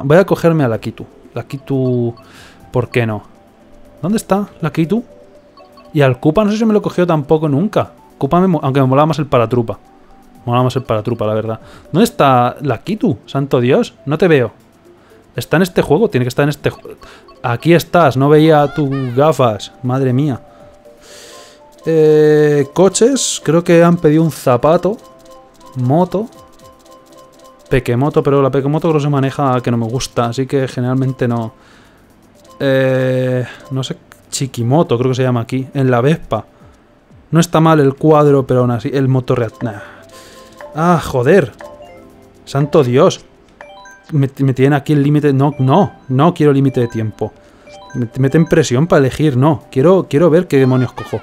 Voy a cogerme a Lakitu. Lakitu, ¿por qué no? ¿Dónde está Lakitu? Y al Koopa no sé si me lo cogió tampoco nunca. Koopa, aunque me molaba más el paratrupa. Molaba más el paratrupa, la verdad. ¿Dónde está Lakitu? Santo Dios, no te veo. ¿Está en este juego? Tiene que estar en este juego. Aquí estás, no veía tus gafas. Madre mía. Coches. Creo que han pedido un zapato. Moto. Pekemoto, pero la Pekemoto creo que se maneja que no me gusta, así que generalmente no. No sé, Chiquimoto creo que se llama aquí, en la Vespa. No está mal el cuadro, pero aún así, el motor... Nah. Ah, joder. Santo Dios. Me tienen aquí el límite... No quiero límite de tiempo. Me meten presión para elegir, no. Quiero ver qué demonios cojo.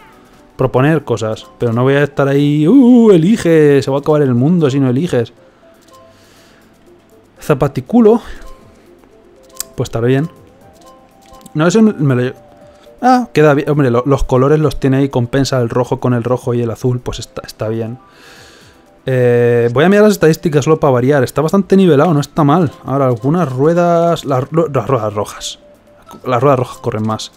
Proponer cosas, pero no voy a estar ahí... elige, se va a acabar el mundo si no eliges. Zapaticulo. Pues estará bien. No, eso me lo... Ah, queda bien. Hombre, los colores los tiene ahí. Compensa el rojo con el rojo y el azul. Pues está bien. Voy a mirar las estadísticas solo para variar. Está bastante nivelado, no está mal. Ahora, algunas ruedas... Las ruedas rojas. Las ruedas rojas corren más.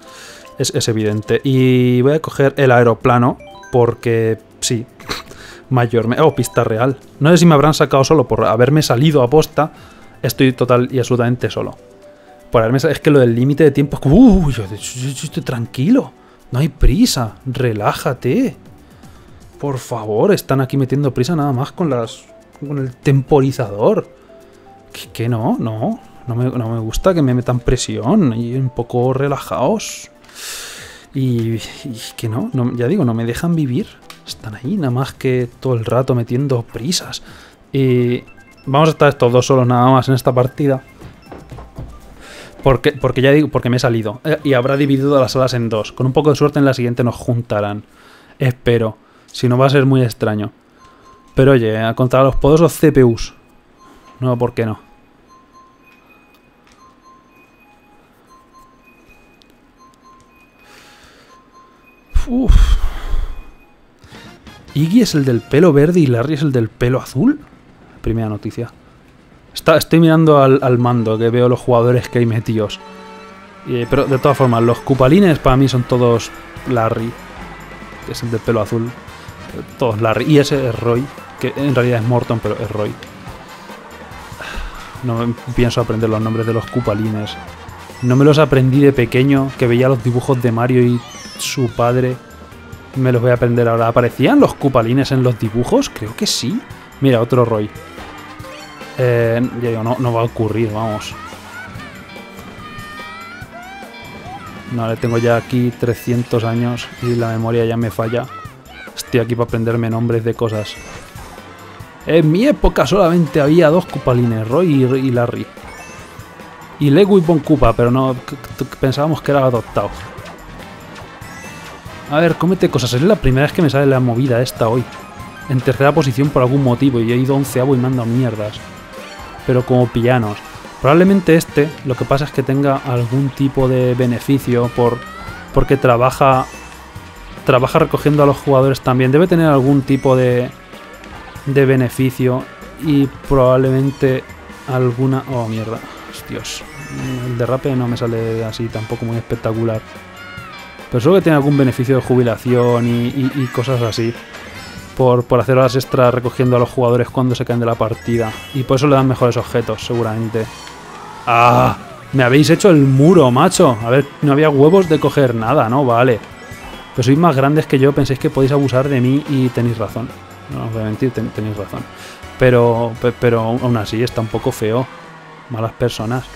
Es evidente. Y voy a coger el aeroplano. Porque... sí. Mayormente. Oh, pista real. No sé si me habrán sacado solo por haberme salido a posta. Estoy total y absolutamente solo. Por haberme salido. Es que lo del límite de tiempo es como... yo estoy tranquilo. No hay prisa. Relájate. Por favor, están aquí metiendo prisa nada más con el temporizador. Que no me gusta que me metan presión. Y un poco relajaos. Y que ya digo, no me dejan vivir. Están ahí nada más que todo el rato metiendo prisas. Y vamos a estar estos dos solos nada más en esta partida. Porque ya digo, porque me he salido. Y habrá dividido las salas en dos. Con un poco de suerte en la siguiente nos juntarán. Espero. Si no va a ser muy extraño. Pero oye, contra los poderosos CPUs. No, ¿por qué no? Uff. ¿Iggy es el del pelo verde y Larry es el del pelo azul? Primera noticia. Estoy mirando al mando, que veo los jugadores que hay metidos. Pero de todas formas, los Koopalings para mí son todos Larry, que es el del pelo azul. Todos Larry. Y ese es Roy, que en realidad es Morton, pero es Roy. No pienso aprender los nombres de los Koopalings. No me los aprendí de pequeño, que veía los dibujos de Mario y su padre... Me los voy a aprender ahora. ¿Aparecían los Koopalings en los dibujos? Creo que sí. Mira, otro Roy. Ya digo, no va a ocurrir, vamos. No, le tengo ya aquí 300 años y la memoria ya me falla. Estoy aquí para aprenderme nombres de cosas. En mi época solamente había dos Koopalings, Roy y Larry. Y Legu y Boncupa, pero no pensábamos que era adoptado. A ver, cómete cosas. Es la primera vez que me sale la movida esta hoy. En tercera posición por algún motivo. Y he ido 11avo y me ando mierdas. Pero como pillanos. Probablemente lo que pasa es que tenga algún tipo de beneficio porque trabaja recogiendo a los jugadores también. Debe tener algún tipo de beneficio. Y probablemente alguna... Oh, mierda. Dios. El derrape no me sale así tampoco muy espectacular. Pero seguro que tiene algún beneficio de jubilación y cosas así. Por hacer horas extras recogiendo a los jugadores cuando se caen de la partida. Y por eso le dan mejores objetos, seguramente. ¡Ah! Me habéis hecho el muro, macho. A ver, no había huevos de coger nada, ¿no? Vale. Pero sois más grandes que yo, pensáis que podéis abusar de mí y tenéis razón. No os voy a mentir, tenéis razón. Pero aún así está un poco feo. Malas personas.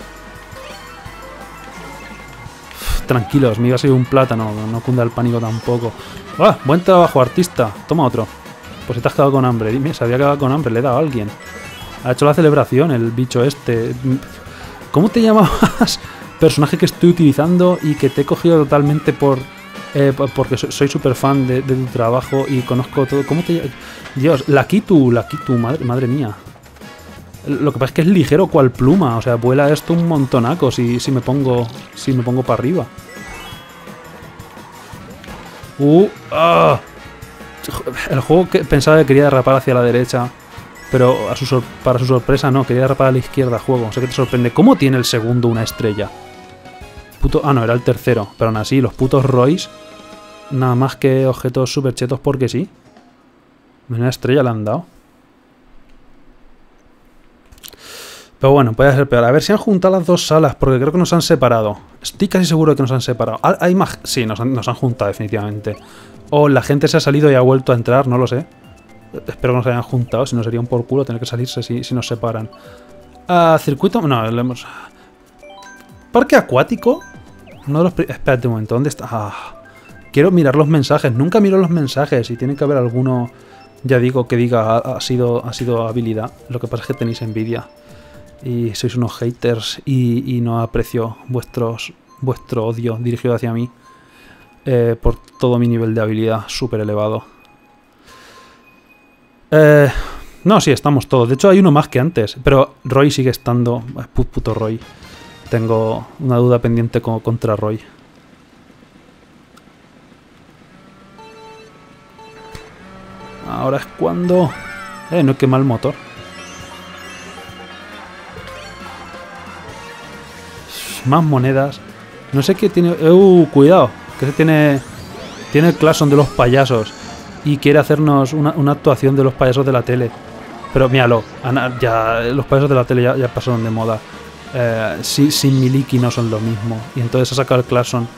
Tranquilos, me iba a ser un plátano, no cunda el pánico tampoco. ¡Ah! Buen trabajo, artista. Toma otro. Pues te has quedado con hambre. Dime, se había quedado con hambre, le he dado a alguien. Ha hecho la celebración, el bicho este. ¿Cómo te llamabas? Personaje que estoy utilizando y que te he cogido totalmente porque soy súper fan de tu trabajo y conozco todo. ¿Cómo te llamas? Dios, Lakitu, madre mía. Lo que pasa es que es ligero cual pluma, o sea, vuela esto un montonaco si me pongo para arriba. El juego que pensaba que quería derrapar hacia la derecha Pero para su sorpresa no, quería dar para la izquierda, juego. O sea que te sorprende. ¿Cómo tiene el segundo una estrella? Puto... Ah, no, era el tercero. Pero aún así, los putos Roys, nada más que objetos super chetos porque sí. Una estrella le han dado. Pero bueno, puede ser peor. A ver si han juntado las dos salas, porque creo que nos han separado. Estoy casi seguro de que nos han separado. Hay más... Sí, nos han juntado definitivamente. O la gente se ha salido y ha vuelto a entrar, no lo sé. Espero que nos hayan juntado, si no sería un por culo tener que salirse si nos separan. Circuito... No, lo hemos... Parque acuático. Uno de los... Espérate un momento, ¿dónde está? Quiero mirar los mensajes. Nunca miro los mensajes y tiene que haber alguno... Ya digo, que diga, ha sido habilidad. Lo que pasa es que tenéis envidia. Y sois unos haters y no aprecio vuestro odio dirigido hacia mí por todo mi nivel de habilidad súper elevado. No, sí, estamos todos. De hecho, hay uno más que antes, pero Roy sigue estando... Puto Roy. Tengo una duda pendiente contra Roy. Ahora es cuando... no he quemado el motor. Más monedas. No sé qué tiene... Cuidado. Que se tiene el claxon de los payasos. Y quiere hacernos una actuación de los payasos de la tele. Pero míralo. Ya, los payasos de la tele ya pasaron de moda. Sí, sin Miliki no son lo mismo. Y entonces ha sacado el claxon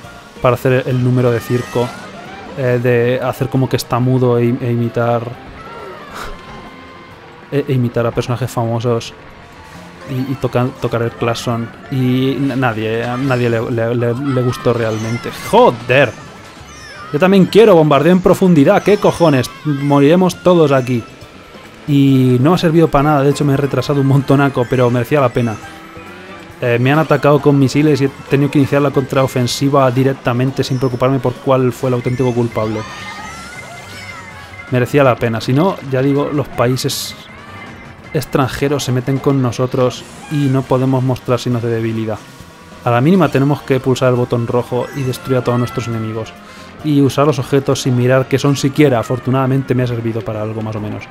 para hacer el número de circo. De hacer como que está mudo e imitar... imitar a personajes famosos. Y tocar el claxon. Y nadie le gustó realmente. ¡Joder! Yo también quiero bombardeo en profundidad. ¿Qué cojones? Moriremos todos aquí. Y no ha servido para nada. De hecho me he retrasado un montonaco. Pero merecía la pena. Me han atacado con misiles y he tenido que iniciar la contraofensiva directamente. Sin preocuparme por cuál fue el auténtico culpable. Merecía la pena. Si no, ya digo, los países... extranjeros se meten con nosotros y no podemos mostrar signos de debilidad. A la mínima tenemos que pulsar el botón rojo y destruir a todos nuestros enemigos. Y usar los objetos sin mirar qué son siquiera. Afortunadamente me ha servido para algo más o menos.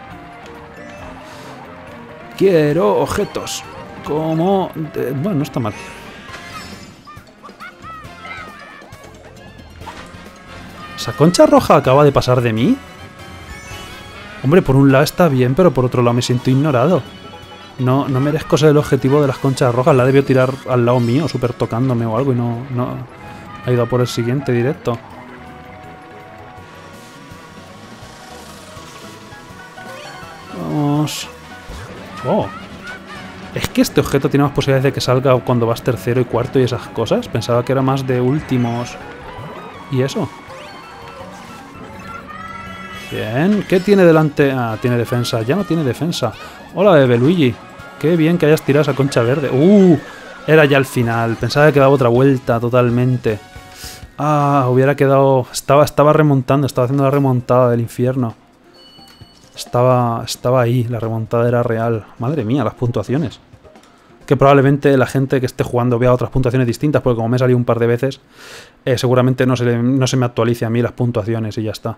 Quiero objetos. Como... Bueno, no está mal. ¿Esa concha roja acaba de pasar de mí? Hombre, por un lado está bien, pero por otro lado me siento ignorado. No merezco ser el objetivo de las conchas rojas. La debió tirar al lado mío, súper tocándome o algo, y no ha ido a por el siguiente directo. Vamos. Oh. Es que este objeto tiene más posibilidades de que salga cuando vas tercero y cuarto y esas cosas. Pensaba que era más de últimos. ¿Y eso? Bien, ¿qué tiene delante? Ah, tiene defensa, ya no tiene defensa. Hola, Bebeluigi. Qué bien que hayas tirado esa concha verde. Era ya el final. Pensaba que daba otra vuelta totalmente. Hubiera quedado... Estaba remontando, estaba haciendo la remontada del infierno. Estaba ahí, la remontada era real. Madre mía, las puntuaciones. Que probablemente la gente que esté jugando vea otras puntuaciones distintas, porque como me he salido un par de veces, seguramente no se me actualice a mí las puntuaciones y ya está.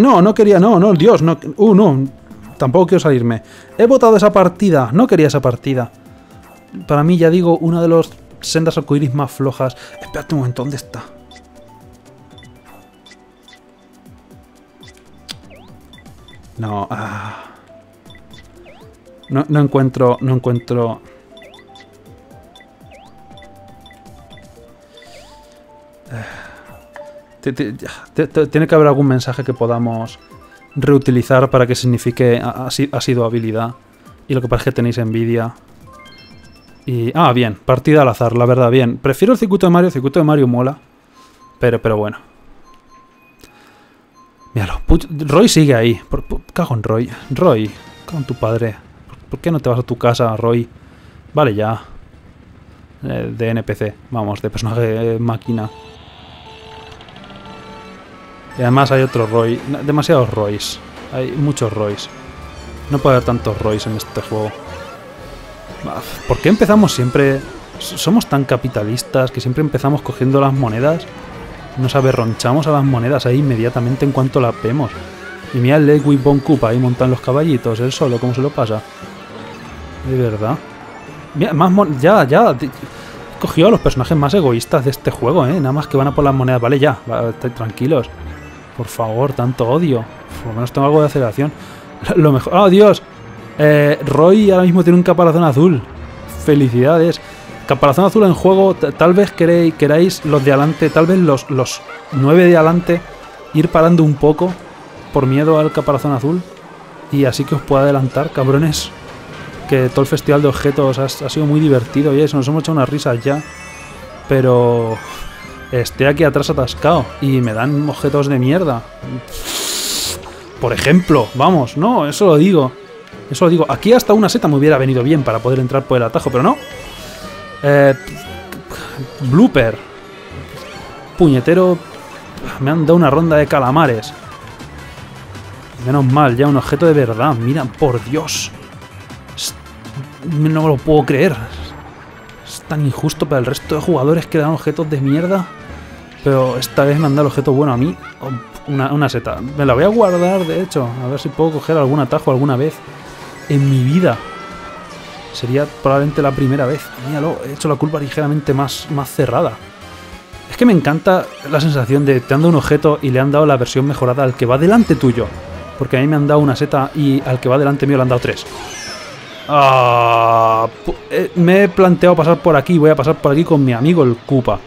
No quería, no, Dios, no, no, tampoco quiero salirme. He votado esa partida, no quería esa partida. Para mí, ya digo, una de las sendas arcoíris más flojas. Espérate un momento, ¿dónde está? No, no encuentro... Tiene que haber algún mensaje que podamos reutilizar para que signifique ha sido habilidad. Y lo que pasa es que tenéis envidia. Y, bien, partida al azar, la verdad, bien. Prefiero el circuito de Mario mola. Pero bueno. Míralo, Roy sigue ahí. Cago en Roy. Roy, cago en tu padre. ¿Por qué no te vas a tu casa, Roy? Vale, ya. De NPC, vamos, de personaje máquina. Y además hay otro Roy. Demasiados Roys. Hay muchos Roys. No puede haber tantos Roys en este juego. ¿Por qué empezamos siempre? Somos tan capitalistas que siempre empezamos cogiendo las monedas. Nos aberronchamos a las monedas ahí inmediatamente en cuanto las vemos. Y mira Legu y Boncupa, ahí montan los caballitos, él solo, cómo se lo pasa. De verdad. Mira, más ya. Cogió a los personajes más egoístas de este juego, ¿eh? Nada más que van a por las monedas. Vale, ya. Tranquilos. Por favor, tanto odio. Por lo menos tengo algo de aceleración. Lo mejor... ¡Oh, Dios! Roy ahora mismo tiene un caparazón azul. Felicidades. Caparazón azul en juego. Tal vez queráis los de adelante, tal vez los 9 de adelante, ir parando un poco por miedo al caparazón azul. Y así que os puedo adelantar, cabrones, que todo el festival de objetos ha sido muy divertido. Y eso, nos hemos hecho unas risas ya. Pero... estoy aquí atrás atascado y me dan objetos de mierda. Por ejemplo, vamos, no, eso lo digo. Eso lo digo. Aquí hasta una seta me hubiera venido bien para poder entrar por el atajo, pero no. Blooper. Puñetero. Me han dado una ronda de calamares. Menos mal, ya un objeto de verdad. Mira, por Dios. No me lo puedo creer. Es tan injusto para el resto de jugadores que dan objetos de mierda. Pero esta vez me han dado el objeto bueno a mí. Una seta. Me la voy a guardar, de hecho. A ver si puedo coger algún atajo alguna vez en mi vida. Sería probablemente la primera vez. Míralo, he hecho la curva ligeramente más cerrada. Es que me encanta la sensación de te han dado un objeto y le han dado la versión mejorada al que va delante tuyo. Porque a mí me han dado una seta y al que va delante mío le han dado 3. Ah, me he planteado pasar por aquí. Voy a pasar por aquí con mi amigo el Koopa.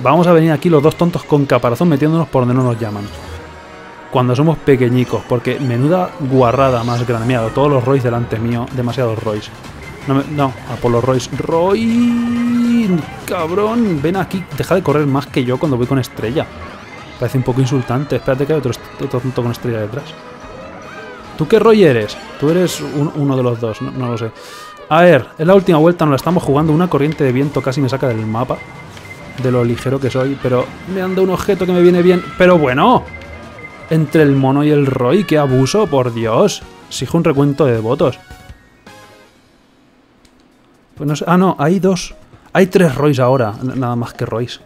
Vamos a venir aquí los dos tontos con caparazón metiéndonos por donde no nos llaman. Cuando somos pequeñicos, porque menuda guarrada más grande. Mira, todos los Roys delante mío, demasiados Roys. No, a por los Roys. Roy, cabrón, ven aquí, deja de correr más que yo cuando voy con estrella. Parece un poco insultante. Espérate que hay otro tonto con estrella detrás. ¿Tú qué Roy eres? Tú eres uno de los dos, no lo sé. A ver, es la última vuelta, nos la estamos jugando. Una corriente de viento casi me saca del mapa. De lo ligero que soy, pero me han dado un objeto que me viene bien. Pero bueno, entre el mono y el Roy, qué abuso, por Dios. Exijo un recuento de votos. Pues no sé, ah, no, hay dos. Hay 3 Roys ahora, nada más que Roys.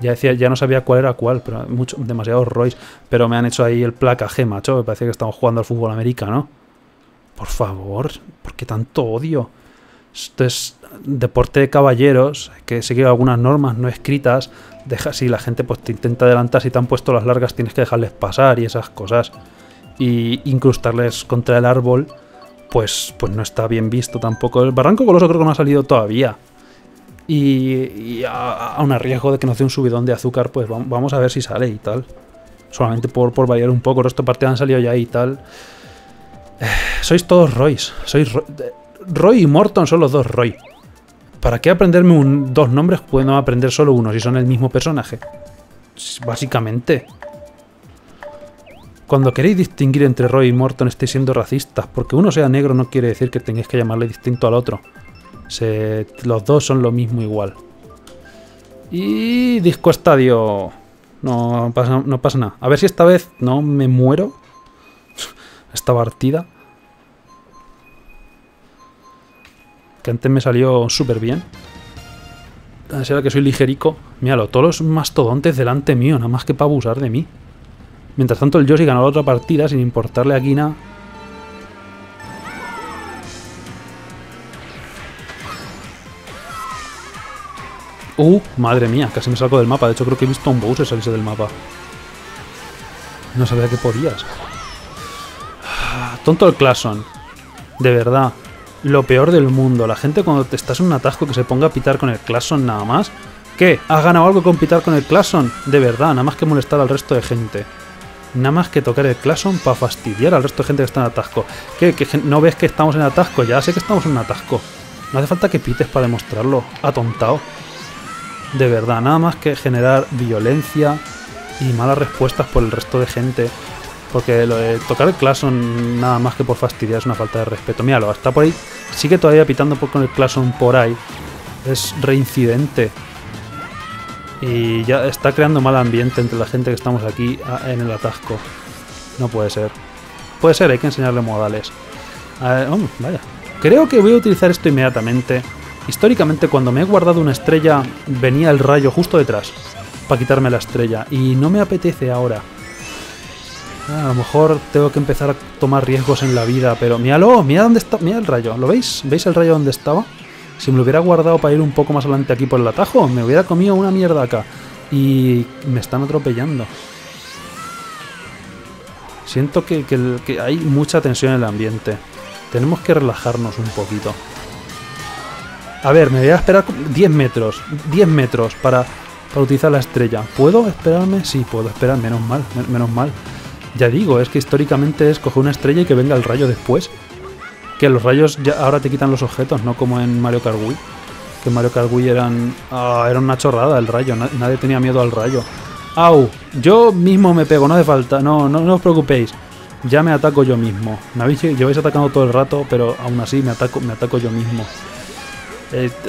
Ya decía, ya no sabía cuál era cuál, pero demasiados Roys. Pero me han hecho ahí el placaje, macho. Me parece que estamos jugando al fútbol americano. Por favor, ¿por qué tanto odio? Esto es deporte de caballeros, hay que seguir algunas normas no escritas. Deja, si la gente pues te intenta adelantar, si te han puesto las largas tienes que dejarles pasar y esas cosas. Y incrustarles contra el árbol, pues no está bien visto tampoco. El Barranco Goloso creo que no ha salido todavía. Y a un riesgo de que nos dé un subidón de azúcar, pues vamos a ver si sale y tal. Solamente por variar un poco, el resto de partidas han salido ya y tal. Sois todos Roys, sois Roy. Roy y Morton son los dos Roy. ¿Para qué aprenderme dos nombres pudiendo aprender solo uno si son el mismo personaje? Básicamente. Cuando queréis distinguir entre Roy y Morton estáis siendo racistas. Porque uno sea negro no quiere decir que tengáis que llamarle distinto al otro. Los dos son lo mismo igual. Y... Disco Estadio. No pasa nada. A ver si esta vez no me muero. Esta partida. Que antes me salió súper bien. Será que soy ligerico. Míralo, todos los mastodontes delante mío, nada más que para abusar de mí. Mientras tanto el Yoshi ganó la otra partida sin importarle aquí nada. Madre mía, casi me salgo del mapa. De hecho creo que he visto a un Bowser salirse del mapa. No sabía que podías. Tonto el Clashon. De verdad. Lo peor del mundo, la gente cuando te estás en un atasco que se ponga a pitar con el Clashon nada más. ¿Qué? ¿Has ganado algo con pitar con el Clashon? De verdad, nada más que molestar al resto de gente. Nada más que tocar el Clashon para fastidiar al resto de gente que está en atasco. ¿Qué? ¿Que no ves que estamos en atasco? Ya sé que estamos en un atasco. No hace falta que pites para demostrarlo, atontado. De verdad, nada más que generar violencia y malas respuestas por el resto de gente. Porque lo de tocar el Clashon nada más que por fastidiar es una falta de respeto. Míralo, está por ahí. Sigue todavía pitando con el Clashon por ahí. Es reincidente. Y ya está creando mal ambiente entre la gente que estamos aquí en el atasco. No puede ser. Puede ser, hay que enseñarle modales. A ver, oh, vaya. Creo que voy a utilizar esto inmediatamente. Históricamente cuando me he guardado una estrella venía el rayo justo detrás. Para quitarme la estrella. Y no me apetece ahora. A lo mejor tengo que empezar a tomar riesgos en la vida, pero míralo, mira dónde está, mira el rayo, ¿lo veis? ¿Veis el rayo donde estaba? Si me lo hubiera guardado para ir un poco más adelante aquí por el atajo, me hubiera comido una mierda acá. Y me están atropellando. Siento que hay mucha tensión en el ambiente. Tenemos que relajarnos un poquito. A ver, me voy a esperar 10 metros. 10 metros para utilizar la estrella. ¿Puedo esperarme? Sí, puedo esperar. Menos mal, menos mal. Ya digo, es que históricamente es coger una estrella y que venga el rayo después. Que los rayos ya ahora te quitan los objetos, no como en Mario Kart Wii. Que en Mario Kart Wii era una chorrada el rayo. Nadie tenía miedo al rayo. ¡Au! Yo mismo me pego, no hace falta. No os preocupéis. Ya me ataco yo mismo. Me habéis lleváis atacando todo el rato, pero aún así me ataco yo mismo.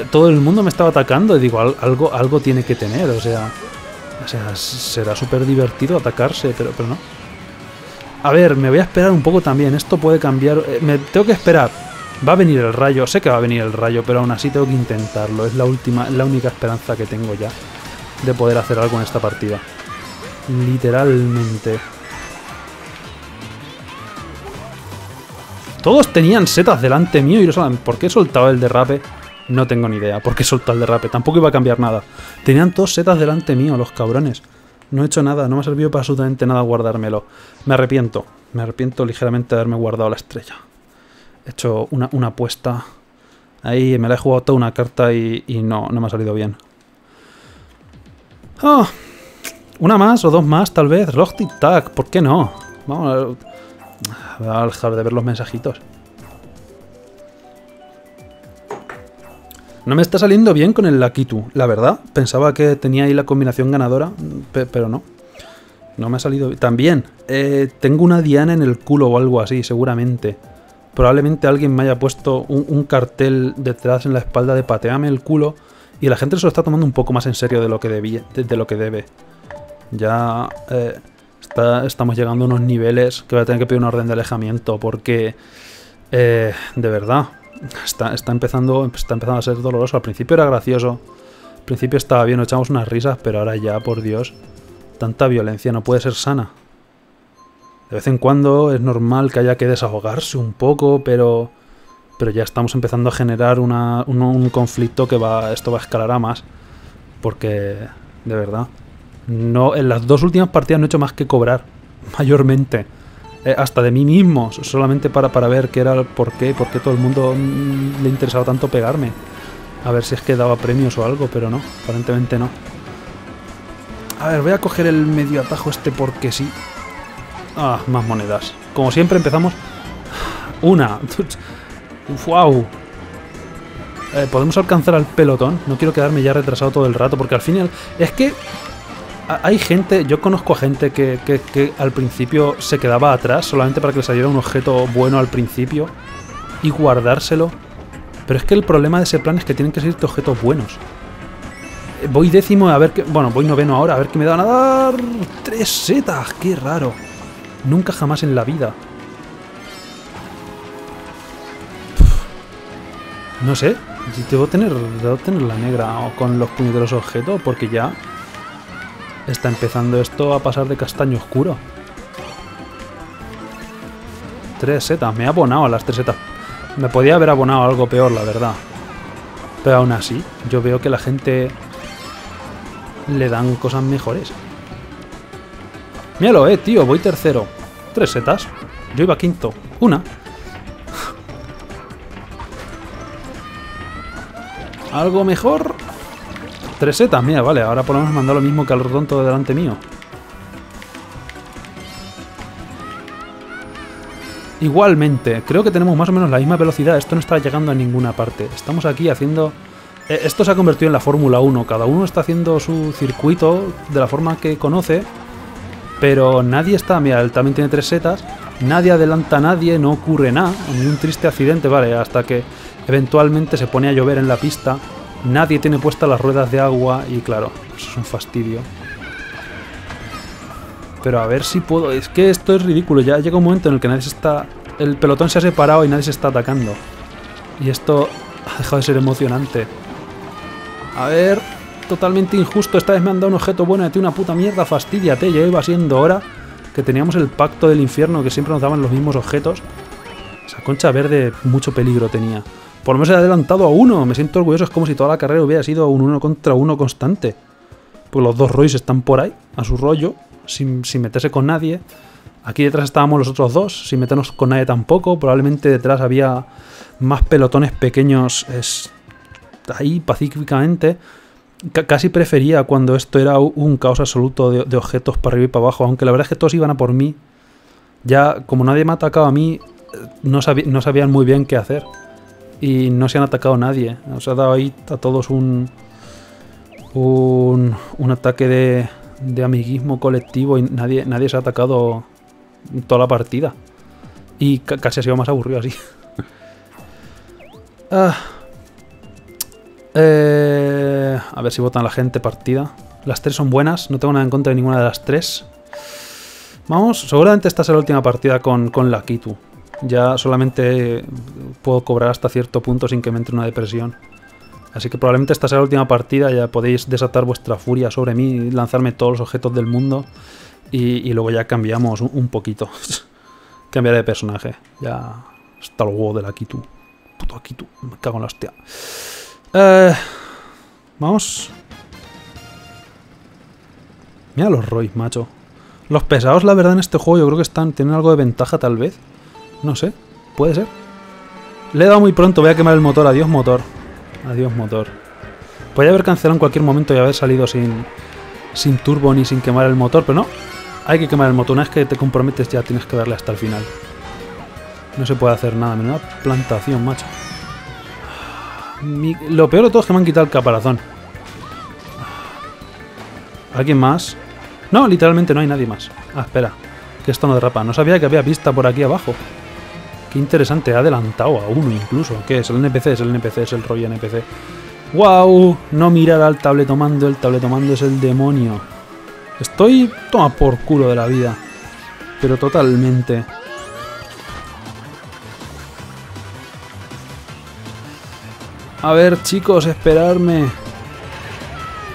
Todo el mundo me estaba atacando y digo, algo tiene que tener, o sea será súper divertido atacarse, pero no. A ver, me voy a esperar un poco también, esto puede cambiar, me tengo que esperar. Va a venir el rayo, sé que va a venir el rayo, pero aún así tengo que intentarlo, es la única esperanza que tengo ya de poder hacer algo en esta partida. Literalmente. Todos tenían setas delante mío y no saben por qué he soltado el derrape. No tengo ni idea por qué he soltado el derrape. Tampoco iba a cambiar nada. Tenían todos setas delante mío, los cabrones. No he hecho nada. No me ha servido para absolutamente nada guardármelo. Me arrepiento. Me arrepiento ligeramente de haberme guardado la estrella. He hecho una apuesta. Ahí me la he jugado toda una carta y no me ha salido bien. Oh, una más o dos más, tal vez. Rock Tic Tac. ¿Por qué no? Vamos a... Voy a dejar de ver los mensajitos. No me está saliendo bien con el Lakitu, la verdad. Pensaba que tenía ahí la combinación ganadora, pero no. No me ha salido bien. También, tengo una diana en el culo o algo así, seguramente. Probablemente alguien me haya puesto un cartel detrás en la espalda de pateame el culo y la gente se lo está tomando un poco más en serio de lo que debe. Ya... estamos llegando a unos niveles que voy a tener que pedir una orden de alejamiento porque, de verdad, está empezando a ser doloroso. Al principio era gracioso, al principio estaba bien, nos echamos unas risas, pero ahora ya, por Dios, tanta violencia no puede ser sana. De vez en cuando es normal que haya que desahogarse un poco, pero ya estamos empezando a generar un conflicto que esto va a escalar a más, porque, de verdad... No, en las dos últimas partidas no he hecho más que cobrar, mayormente. Hasta de mí mismo, solamente para ver qué era el porqué, por qué todo el mundo le interesaba tanto pegarme. A ver si es que daba premios o algo, pero no, aparentemente no. A ver, voy a coger el medio atajo este porque sí. Ah, más monedas. Como siempre empezamos... Una. ¡Wow! ¿Podemos alcanzar al pelotón? No quiero quedarme ya retrasado todo el rato, porque al final... Es que... Hay gente, yo conozco a gente que al principio se quedaba atrás solamente para que le saliera un objeto bueno al principio y guardárselo. Pero es que el problema de ese plan es que tienen que salirte objetos buenos. Voy décimo, a ver qué... Bueno, voy noveno ahora, a ver qué me dan a dar... 3 setas, qué raro. Nunca jamás en la vida. No sé, debo tener la negra o con los puñeteros objetos porque ya... Está empezando esto a pasar de castaño oscuro. 3 setas. Me he abonado a las 3 setas. Me podía haber abonado a algo peor, la verdad. Pero aún así, yo veo que la gente le dan cosas mejores. Míralo, tío. Voy tercero. 3 setas. Yo iba quinto. Una. ¿Algo mejor? 3 setas, mira, vale, ahora por lo menos me han dado lo mismo que al tonto delante mío. Igualmente, creo que tenemos más o menos la misma velocidad, esto no está llegando a ninguna parte. Estamos aquí haciendo... Esto se ha convertido en la Fórmula 1, cada uno está haciendo su circuito de la forma que conoce, pero nadie está... Mira, él también tiene 3 setas, nadie adelanta a nadie, no ocurre nada, ni un triste accidente, vale, hasta que eventualmente se pone a llover en la pista... Nadie tiene puestas las ruedas de agua y claro, eso es un fastidio. Pero a ver si puedo... Es que esto es ridículo, ya llega un momento en el que nadie se está... El pelotón se ha separado y nadie se está atacando. Y esto ha dejado de ser emocionante. A ver, totalmente injusto, esta vez me han dado un objeto bueno de ti, una puta mierda, fastidiate, ya iba siendo hora que teníamos el pacto del infierno, que siempre nos daban los mismos objetos. Esa concha verde mucho peligro tenía. Por lo menos he adelantado a uno. Me siento orgulloso. Es como si toda la carrera hubiera sido un 1 contra 1 constante. Pues los dos Roys están por ahí, a su rollo, sin meterse con nadie. Aquí detrás estábamos los otros dos, sin meternos con nadie tampoco. Probablemente detrás había más pelotones pequeños ahí pacíficamente. Casi prefería cuando esto era un caos absoluto de objetos para arriba y para abajo, aunque la verdad es que todos iban a por mí. Ya, como nadie me ha atacado a mí, no sabían muy bien qué hacer. Y no se han atacado a nadie. Nos ha dado ahí a todos un ataque de amiguismo colectivo y nadie se ha atacado toda la partida. Y casi ha sido más aburrido así. A ver si votan la gente partida. Las tres son buenas, no tengo nada en contra de ninguna de las tres. Vamos, seguramente esta será la última partida con Lakitu. Ya solamente puedo cobrar hasta cierto punto sin que me entre una depresión. Así que probablemente esta será la última partida. Ya podéis desatar vuestra furia sobre mí, lanzarme todos los objetos del mundo. Y luego ya cambiamos un poquito. Cambiaré de personaje. Ya está el huevo de Lakitu. Puto Lakitu, me cago en la hostia. Vamos. Mira los Roy, macho. Los pesados, la verdad, en este juego yo creo que tienen algo de ventaja, tal vez. No sé, puede ser. Le he dado muy pronto, voy a quemar el motor. Adiós, motor. Adiós, motor. Podría haber cancelado en cualquier momento y haber salido sin turbo ni sin quemar el motor, pero no. Hay que quemar el motor. Una vez que te comprometes ya tienes que darle hasta el final. No se puede hacer nada. Menuda plantación, macho. Lo peor de todo es que me han quitado el caparazón. ¿Alguien más? No, literalmente no hay nadie más. Ah, espera. Que esto no derrapa. No sabía que había pista por aquí abajo. Qué interesante. Ha adelantado a uno incluso. ¿Qué es? El NPC es el NPC. Es el Roy NPC. ¡Wow! No mirar al tabletomando. El tabletomando es el demonio. Estoy... toma por culo de la vida. Pero totalmente... A ver, chicos, esperarme.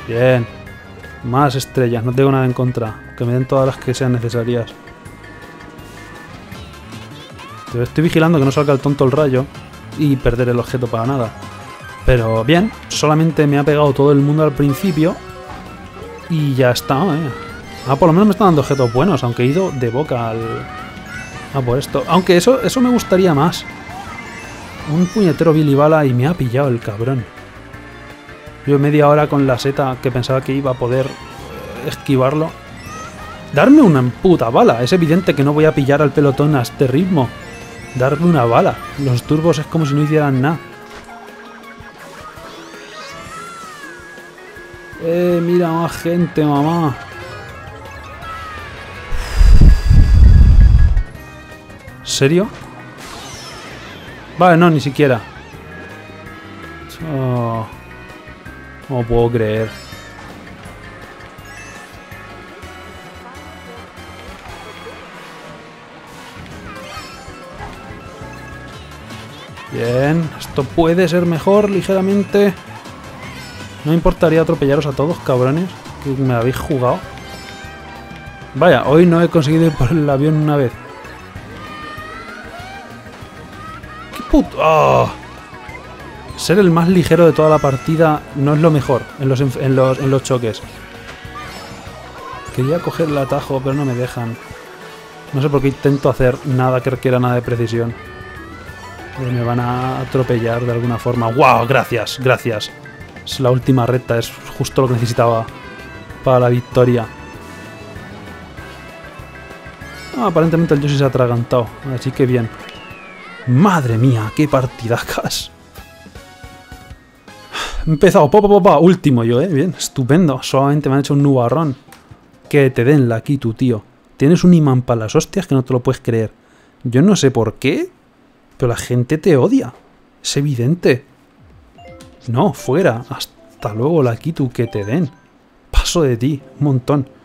Bien. Más estrellas, no tengo nada en contra. Que me den todas las que sean necesarias. Pero estoy vigilando que no salga el tonto el rayo y perder el objeto para nada. Pero bien, solamente me ha pegado todo el mundo al principio. Y ya está, ¿eh? Ah, por lo menos me están dando objetos buenos, aunque he ido de boca al... Ah, por esto. Aunque eso me gustaría más. Un puñetero bilibala y me ha pillado el cabrón. Yo media hora con la seta que pensaba que iba a poder esquivarlo. Darme una puta bala. Es evidente que no voy a pillar al pelotón a este ritmo. Darme una bala. Los turbos es como si no hicieran nada. Mira más gente, mamá. ¿En serio? Vale, no, ni siquiera. Oh, no puedo creer. Bien, esto puede ser mejor ligeramente. No me importaría atropellaros a todos, cabrones, que me habéis jugado. Vaya, hoy no he conseguido ir por el avión una vez. Oh. Ser el más ligero de toda la partida no es lo mejor en los choques. Quería coger el atajo, pero no me dejan. No sé por qué intento hacer nada que requiera nada de precisión. Pero me van a atropellar de alguna forma. ¡Wow! Gracias, gracias. Es la última recta, es justo lo que necesitaba para la victoria. Ah, aparentemente el Yoshi se ha atragantado, así que bien. Madre mía, qué partidacas. He empezado, último yo, bien, estupendo. Solamente me han hecho un nubarrón. Que te den Lakitu, tío. Tienes un imán para las hostias que no te lo puedes creer. Yo no sé por qué, pero la gente te odia. Es evidente. No, fuera. Hasta luego, Lakitu, que te den. Paso de ti, un montón.